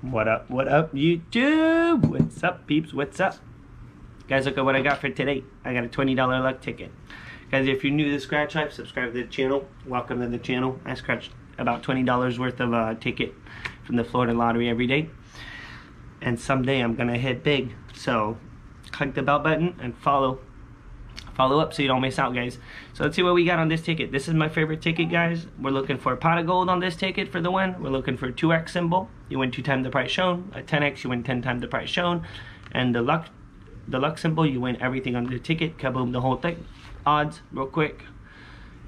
What up, YouTube? What's up, peeps? What's up? Guys, look at what I got for today. I got a $20 luck ticket. Guys, if you're new to Scratch Life, subscribe to the channel. Welcome to the channel. I scratch about $20 worth of ticket from the Florida lottery every day. And someday I'm gonna hit big. So click the bell button and follow up so you don't miss out, guys. So let's see what we got on this ticket. This is my favorite ticket, guys. We're looking for a pot of gold on this ticket for the win. We're looking for a 2x symbol. You win 2 times the price shown. A 10x, you win 10 times the price shown. And the luck symbol, you win everything on the ticket. Kaboom, the whole thing. Odds, real quick,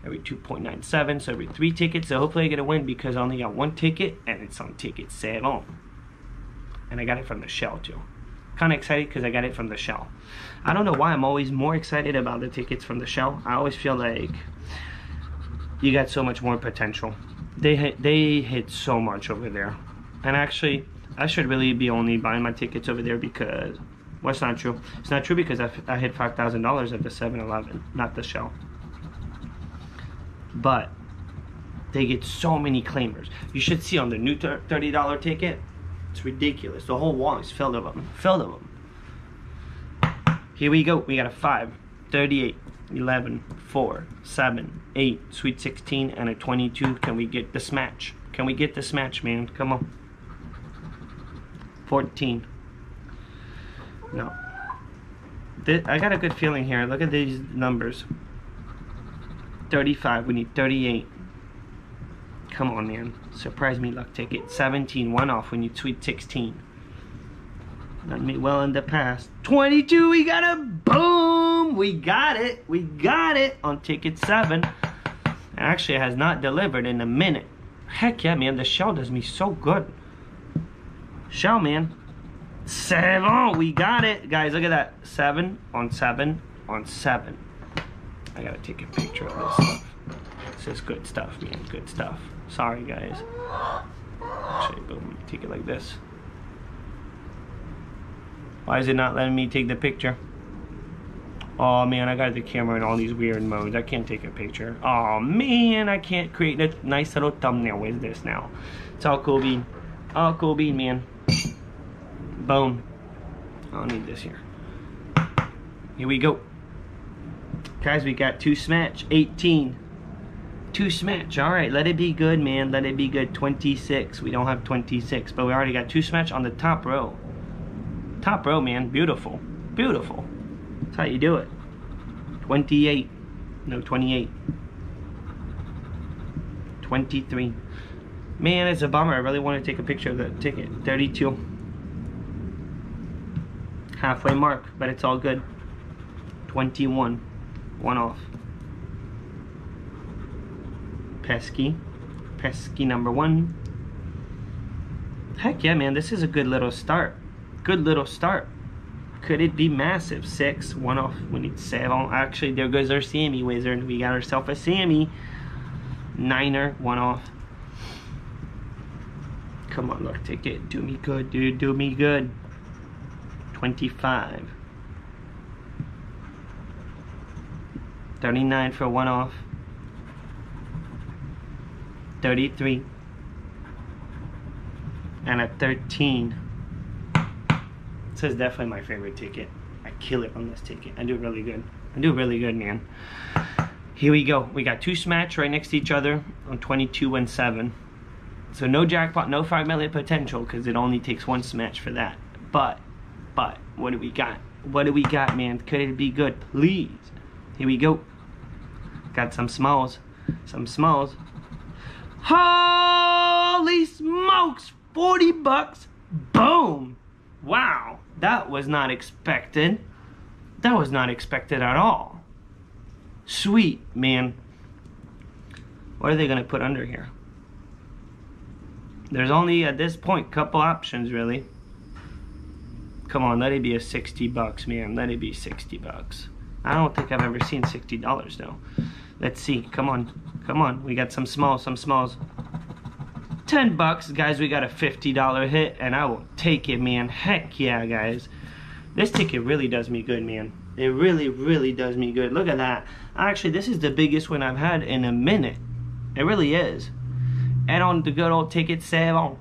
every 2.97, so every 3 tickets. So hopefully I get a win because I only got 1 ticket and it's on ticket 7. And I got it from the shell too. Kind of excited because I got it from the shell. I don't know why I'm always more excited about the tickets from the shell. I always feel like you got so much more potential. They hit so much over there. And actually, I should really be only buying my tickets over there because, well, it's not true. It's not true because I hit $5,000 at the 7-Eleven, not the shell. But they get so many claimers. You should see on the new $30 ticket. It's ridiculous. The whole wall is filled of them. Here we go. We got a 5, 38, 11, 4, 7, 8, sweet 16, and a 22. Can we get the smatch? Can we get the smatch, man? Come on. 14. No. I got a good feeling here. Look at these numbers. 35. We need 38. Come on, man. Surprise me, luck ticket. 17, 1 off. We need sweet 16. Not me well in the past. 22, we got a boom! We got it. We got it on ticket 7. Actually, it has not delivered in a minute. Heck yeah, man. The shell does me so good. Shell, man. 7. We got it. Guys, look at that. 7 on 7 on 7. I gotta take a picture of this stuff. This is good stuff, man. Good stuff. Sorry, guys. Actually, boom. Take it like this. Why is it not letting me take the picture? Oh, man. I got the camera in all these weird modes. I can't take a picture. Oh, man. I can't create a nice little thumbnail with this now. It's all cool bean. All cool bean, man. Boom. I don't need this here. Here we go. Guys, we got 2 smatch. 18. 2 smatch. All right, let it be good, man. Let it be good. 26. We don't have 26, but we already got 2 smatch on the top row. Top row, man. Beautiful. Beautiful. That's how you do it. 28. No, 28. 23. Man, it's a bummer. I really want to take a picture of the ticket. 32. Halfway mark, but it's all good. 21. 1 off. Pesky. Pesky number 1. Heck yeah, man. This is a good little start. Good little start. Could it be massive? 6. 1 off. We need 7. Actually, there goes our Sammy Wizard. We got ourselves a Sammy. 9er. 1 off. Come on, luck ticket. Do me good, dude. Do me good. 25. 39 for 1 off. 33. And a 13. This is definitely my favorite ticket. I kill it on this ticket. I do really good. I do really good, man. Here we go. We got 2 smatch right next to each other on 22 and 7. So no jackpot, no 5 million potential because it only takes 1 smatch for that. But what do we got? What do we got, man? Could it be good? Please. Here we go. Got some smalls. Some smalls. Holy smokes! 40 bucks. Boom! Wow. That was not expected. That was not expected at all. Sweet, man. What are they going to put under here? There's only, at this point, a couple options, really. Come on, let it be a 60 bucks, man. Let it be 60 bucks. I don't think I've ever seen $60 though. Let's see. Come on. Come on. We got some smalls, some smalls. 10 bucks. Guys, we got a $50 hit and I will take it, man. Heck yeah, guys. This ticket really does me good, man. It really, really does me good. Look at that. Actually, this is the biggest win I've had in a minute. It really is. And on the good old ticket, 7.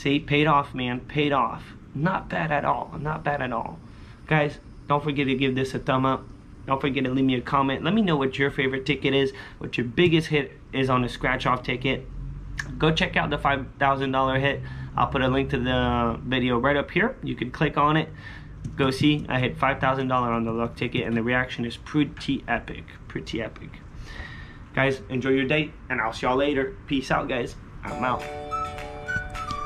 See, paid off, man, paid off. Not bad at all, not bad at all. Guys, don't forget to give this a thumb up. Don't forget to leave me a comment. Let me know what your favorite ticket is, what your biggest hit is on a scratch off ticket. Go check out the $5,000 hit. I'll put a link to the video right up here. You can click on it. Go see, I hit $5,000 on the luck ticket and the reaction is pretty epic, pretty epic. Guys, enjoy your day and I'll see y'all later. Peace out, guys. I'm out.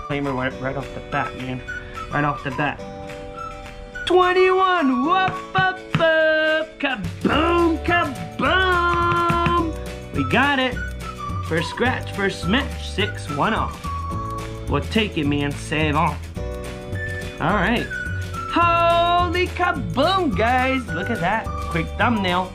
Disclaimer right off the bat, man. Right off the bat. 21, whoop, up, up, kaboom, kaboom. We got it. First scratch, first smash, 6-1 off. We'll take it, man, save on. All right. Holy kaboom, guys. Look at that, quick thumbnail.